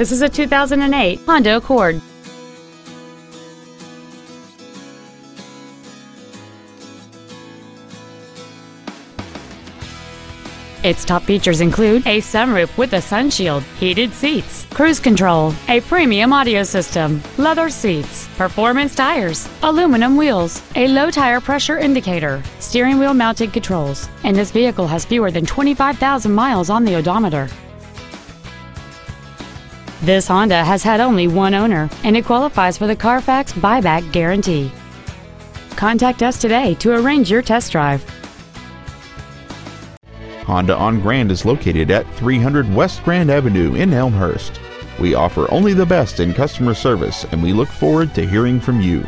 This is a 2008 Honda Accord. Its top features include a sunroof with a sunshield, heated seats, cruise control, a premium audio system, leather seats, performance tires, aluminum wheels, a low tire pressure indicator, steering wheel mounted controls, and this vehicle has fewer than 25,000 miles on the odometer. This Honda has had only one owner, and it qualifies for the Carfax buyback guarantee. Contact us today to arrange your test drive. Honda on Grand is located at 300 West Grand Avenue in Elmhurst. We offer only the best in customer service, and we look forward to hearing from you.